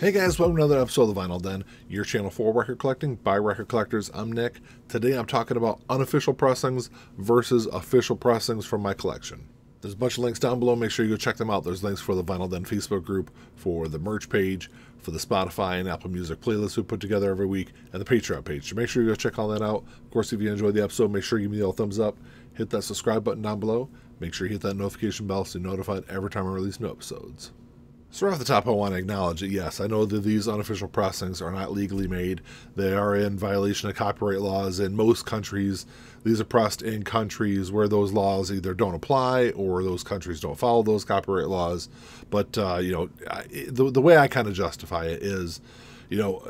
Hey guys, welcome to another episode of The Vinyl Den, your channel for record collecting by record collectors. I'm Nick. Today I'm talking about unofficial pressings versus official pressings from my collection. There's a bunch of links down below, make sure you go check them out. There's links for the Vinyl Den Facebook group, for the merch page, for the Spotify and Apple Music playlists we put together every week, and the Patreon page. So make sure you go check all that out. Of course, if you enjoyed the episode, make sure you give me a thumbs up, hit that subscribe button down below, make sure you hit that notification bell so you're notified every time I release new episodes. So right off the top, I want to acknowledge that yes, I know that these unofficial pressings are not legally made. They are in violation of copyright laws in most countries. These are pressed in countries where those laws either don't apply or those countries don't follow those copyright laws. But, you know, the way I kind of justify it is, you know,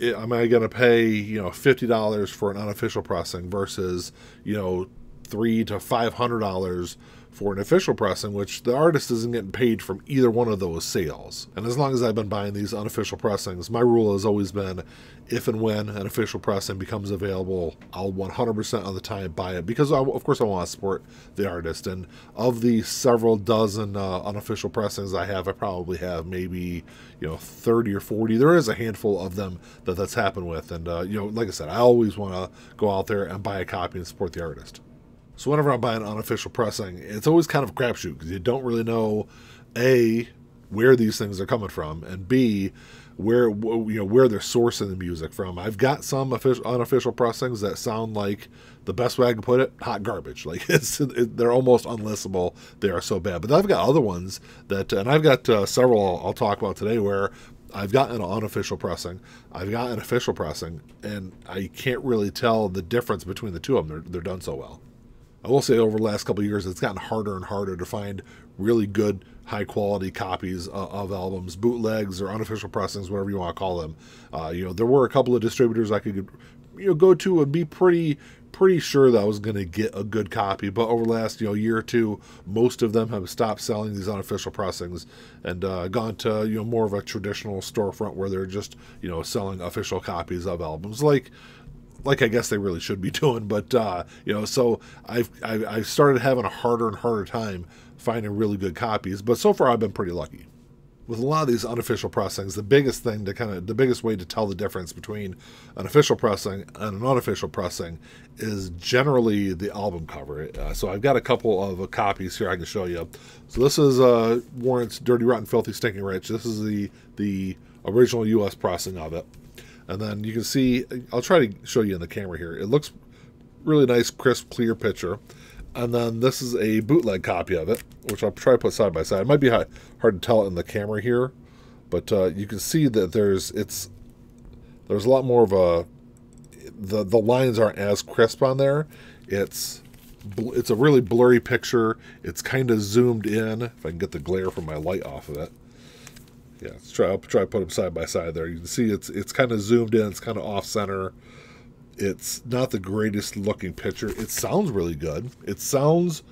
am I going to pay, you know, $50 for an unofficial pressing versus, you know, $300 to $500 for an official pressing, which the artist isn't getting paid from either one of those sales. And as long as I've been buying these unofficial pressings, my rule has always been, if and when an official pressing becomes available, I'll 100% of the time buy it, because of course I want to support the artist. And of the several dozen unofficial pressings I have, I probably have maybe, you know, 30 or 40. There is a handful of them that's happened with. And, you know, like I said, I always want to go out there and buy a copy and support the artist. So whenever I buy an unofficial pressing, it's always kind of a crapshoot because you don't really know, A, where these things are coming from, and B, where, you know, where they're sourcing the music from. I've got some unofficial pressings that sound like, the best way I can put it, hot garbage. Like they're almost unlistenable. They are so bad. But I've got other ones that, and I've got several I'll talk about today where I've gotten an unofficial pressing, I've got an official pressing, and I can't really tell the difference between the two of them. They're done so well. I will say over the last couple of years, it's gotten harder and harder to find really good, high-quality copies of albums, bootlegs or unofficial pressings, whatever you want to call them. You know, there were a couple of distributors I could, you know, go to and be pretty sure that I was going to get a good copy. But over the last, you know, year or two, most of them have stopped selling these unofficial pressings and gone to, you know, more of a traditional storefront where they're just, you know, selling official copies of albums, like I guess they really should be doing. But, you know, so I've started having a harder and harder time finding really good copies, but so far I've been pretty lucky. With a lot of these unofficial pressings, the biggest thing to kind of, the biggest way to tell the difference between an official pressing and an unofficial pressing is generally the album cover. So I've got a couple of copies here I can show you. So this is Warrant's Dirty Rotten Filthy Stinking Rich. This is the original US pressing of it. And then you can see, I'll try to show you in the camera here. It looks really nice, crisp, clear picture. And then this is a bootleg copy of it, which I'll try to put side by side. It might be hard to tell in the camera here, but you can see that there's a lot more of a, the lines aren't as crisp on there. It's a really blurry picture. It's kind of zoomed in. If I can get the glare from my light off of it. Yeah, let's try to put them side by side there. You can see it's kind of zoomed in. It's kind of off center. It's not the greatest looking picture. It sounds really good. It sounds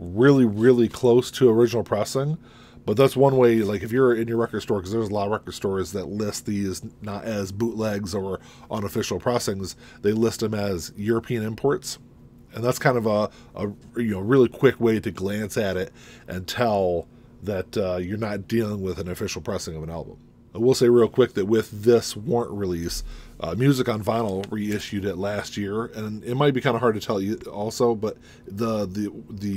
really, really close to original pressing. But that's one way, like if you're in your record store, because there's a lot of record stores that list these not as bootlegs or unofficial pressings. They list them as European imports. And that's kind of a you know, really quick way to glance at it and tell that you're not dealing with an official pressing of an album. I will say real quick that with this Warrant release, Music on Vinyl reissued it last year, and it might be kind of hard to tell you also, but the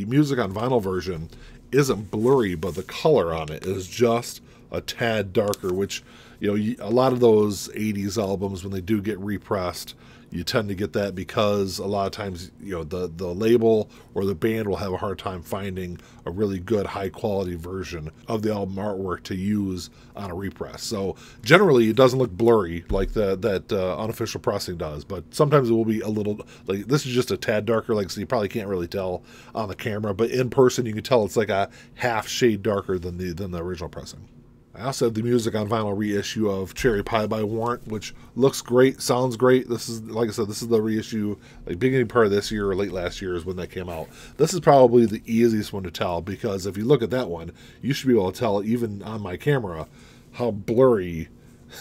Music on Vinyl version isn't blurry, but the color on it is just a tad darker, which, you know, a lot of those 80s albums, when they do get repressed, you tend to get that because a lot of times, you know, the label or the band will have a hard time finding a really good high quality version of the album artwork to use on a repress. So generally it doesn't look blurry like that unofficial pressing does, but sometimes it will be a little, like this is just a tad darker, like, so you probably can't really tell on the camera, but in person you can tell it's like a half shade darker than the original pressing. I also have the Music on Vinyl reissue of Cherry Pie by Warrant, which looks great, sounds great. This is, like I said, this is the reissue, like beginning part of this year or late last year is when that came out. This is probably the easiest one to tell, because if you look at that one, you should be able to tell, even on my camera, how blurry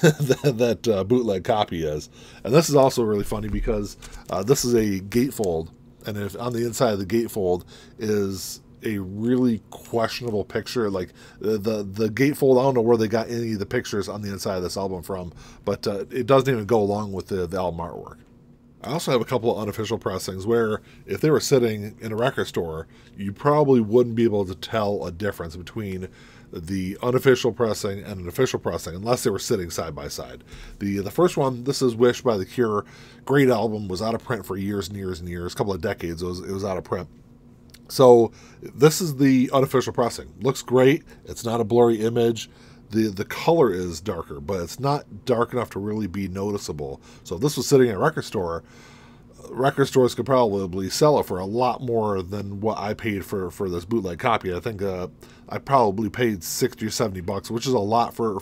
that bootleg copy is. And this is also really funny because this is a gatefold, and if on the inside of the gatefold is a really questionable picture. Like the gatefold, I don't know where they got any of the pictures on the inside of this album from, but it doesn't even go along with the album artwork. I also have a couple of unofficial pressings where if they were sitting in a record store, you probably wouldn't be able to tell a difference between the unofficial pressing and an official pressing unless they were sitting side by side. The first one, this is Wish by The Cure. Great album, was out of print for years and years and years, a couple of decades it was out of print. So this is the unofficial pressing. Looks great. It's not a blurry image. The color is darker, but it's not dark enough to really be noticeable. So if this was sitting in a record store, record stores could probably sell it for a lot more than what I paid for this bootleg copy. I think I probably paid $60 or $70, which is a lot for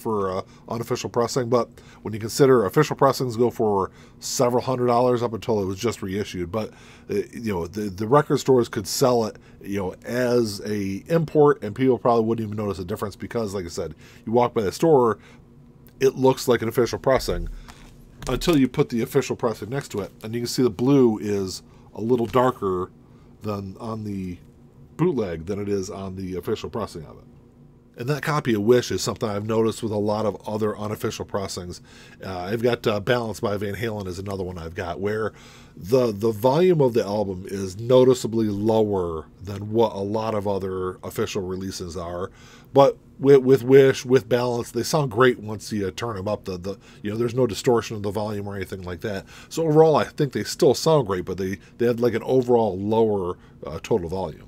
unofficial pressing. But when you consider official pressings go for several $100s up until it was just reissued. But you know, the record stores could sell it, you know, as a import, and people probably wouldn't even notice a difference because, like I said, you walk by the store, it looks like an official pressing, until you put the official pressing next to it, and you can see the blue is a little darker than on the bootleg than it is on the official pressing of it. And that copy of Wish is something I've noticed with a lot of other unofficial pressings. I've got Balance by Van Halen is another one I've got, where the volume of the album is noticeably lower than what a lot of other official releases are. But with Wish, with Balance, they sound great once you turn them up. You know, there's no distortion of the volume or anything like that. So overall, I think they still sound great, but they had like an overall lower total volume.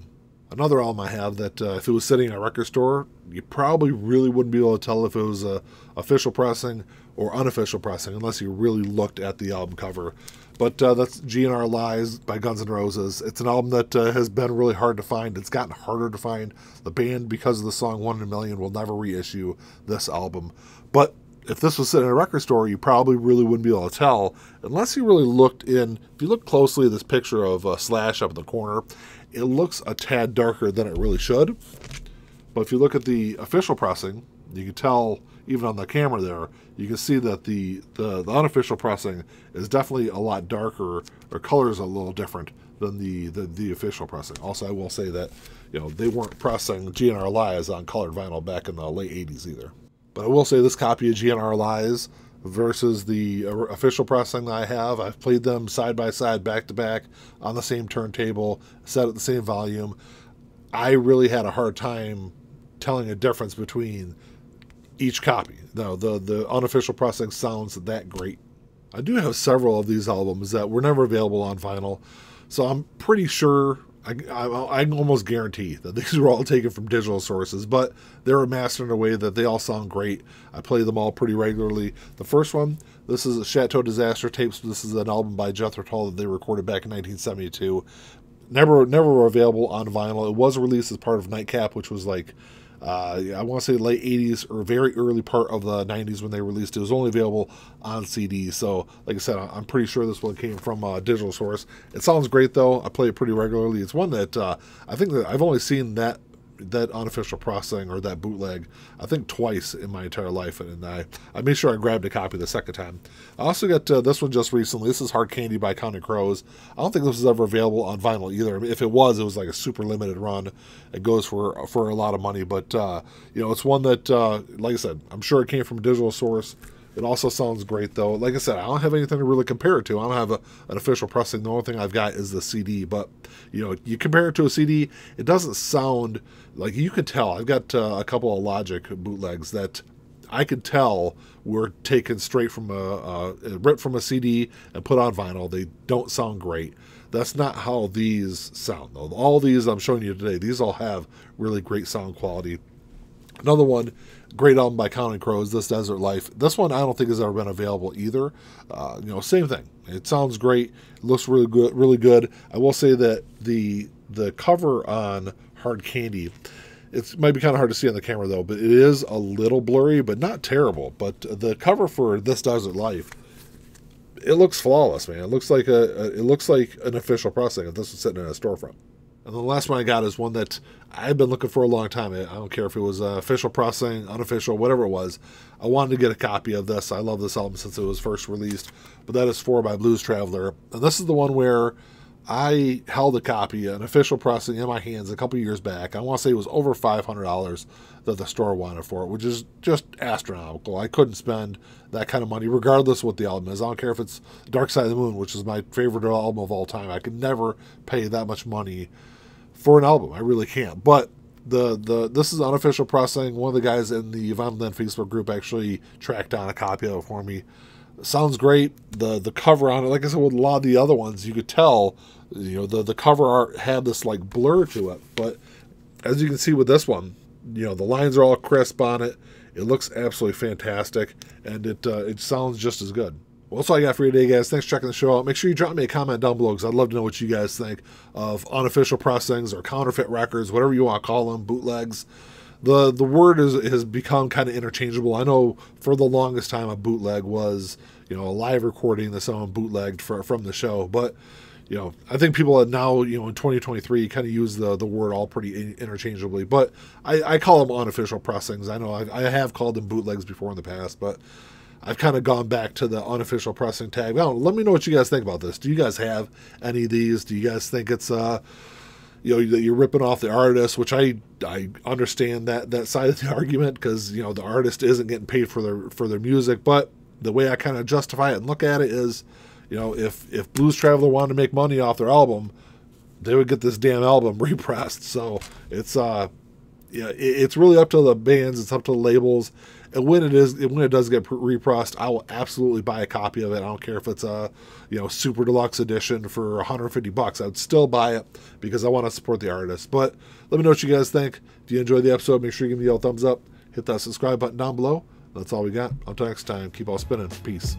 Another album I have that if it was sitting in a record store, you probably really wouldn't be able to tell if it was a official pressing or unofficial pressing unless you really looked at the album cover. But that's GNR Lies by Guns N' Roses. It's an album that has been really hard to find. It's gotten harder to find. The band, because of the song One in a Million, will never reissue this album. But if this was sitting in a record store, you probably really wouldn't be able to tell unless you really looked in. If you look closely at this picture of Slash up in the corner, it looks a tad darker than it really should. But if you look at the official pressing, you can tell, even on the camera there, you can see that the unofficial pressing is definitely a lot darker, or colors a little different than the official pressing. Also, I will say that, you know, they weren't pressing GNR Lies on colored vinyl back in the late 80s either. But I will say this copy of GNR Lies versus the official pressing that I have, I've played them side by side, back to back, on the same turntable, set at the same volume. I really had a hard time telling a difference between each copy. Now, the unofficial pressing sounds that great. I do have several of these albums that were never available on vinyl, so I'm pretty sure, I can almost guarantee that these were all taken from digital sources, but they were mastered in a way that they all sound great. I play them all pretty regularly. The first one, this is a Chateau Disaster Tapes. This is an album by Jethro Tull that they recorded back in 1972. Never were available on vinyl. It was released as part of Nightcap, which was like, I want to say late 80s or very early part of the 90s when they released it. It was only available on CD. So, like I said, I'm pretty sure this one came from a digital source. It sounds great, though. I play it pretty regularly. It's one that I think that I've only seen that unofficial pressing or that bootleg, I think, twice in my entire life, and I made sure I grabbed a copy the second time. I also got this one just recently. This is Hard Candy by Counting Crows. I don't think this was ever available on vinyl either. I mean, if it was like a super limited run. It goes for a lot of money, but you know, it's one that, like I said, I'm sure it came from a digital source. It also sounds great, though. Like I said, I don't have anything to really compare it to. I don't have an official pressing. The only thing I've got is the CD. But, you know, you compare it to a CD, it doesn't sound like, you could tell. I've got a couple of Logic bootlegs that I could tell were taken straight from ripped from a CD and put on vinyl. They don't sound great. That's not how these sound, though. All these I'm showing you today, these all have really great sound quality. Another one, great album by Counting Crows, This Desert Life. This one I don't think has ever been available either. You know, same thing. It sounds great. It looks really good. Really good. I will say that the cover on Hard Candy, it might be kind of hard to see on the camera though, but it is a little blurry, but not terrible. But the cover for This Desert Life, it looks flawless, man. It looks like it looks like an official pressing if this was sitting in a storefront. And the last one I got is one that I've been looking for a long time. I don't care if it was official pressing, unofficial, whatever it was. I wanted to get a copy of this. I love this album since it was first released. But that is Four by Blues Traveler. And this is the one where I held a copy, an official pressing, in my hands a couple years back. I want to say it was over $500 that the store wanted for it, which is just astronomical. I couldn't spend that kind of money, regardless of what the album is. I don't care if it's Dark Side of the Moon, which is my favorite album of all time. I could never pay that much money for an album. I really can't. But this is unofficial pressing. One of the guys in the Vinyl Den Facebook group actually tracked down a copy of it for me. Sounds great. The cover on it, like I said, with a lot of the other ones, you could tell, you know, the cover art had this like blur to it, but as you can see with this one, you know, the lines are all crisp on it. It looks absolutely fantastic, and it sounds just as good. Well, that's all I got for you today, guys. Thanks for checking the show out. Make sure you drop me a comment down below, because I'd love to know what you guys think of unofficial pressings or counterfeit records, whatever you want to call them, bootlegs. The word has become kind of interchangeable. I know for the longest time a bootleg was, you know, a live recording that someone bootlegged from the show, but you know, I think people now, you know, in 2023 kind of use the word all pretty interchangeably, but I call them unofficial pressings. I know I have called them bootlegs before in the past, but I've kind of gone back to the unofficial pressing tag. Now, let me know what you guys think about this. Do you guys have any of these? Do you guys think it's, you know, that you're ripping off the artist, which I understand that side of the argument, because, you know, the artist isn't getting paid for their music, but the way I kind of justify it and look at it is, you know, if Blues Traveler wanted to make money off their album, they would get this damn album repressed. So it's yeah, it's really up to the bands, it's up to the labels, and when it does get repressed, I will absolutely buy a copy of it. I don't care if it's a, you know, super deluxe edition for $150. I would still buy it because I want to support the artist. But let me know what you guys think. If you enjoyed the episode, make sure you give me a thumbs up, hit that subscribe button down below. That's all we got. Until next time, keep on spinning. Peace.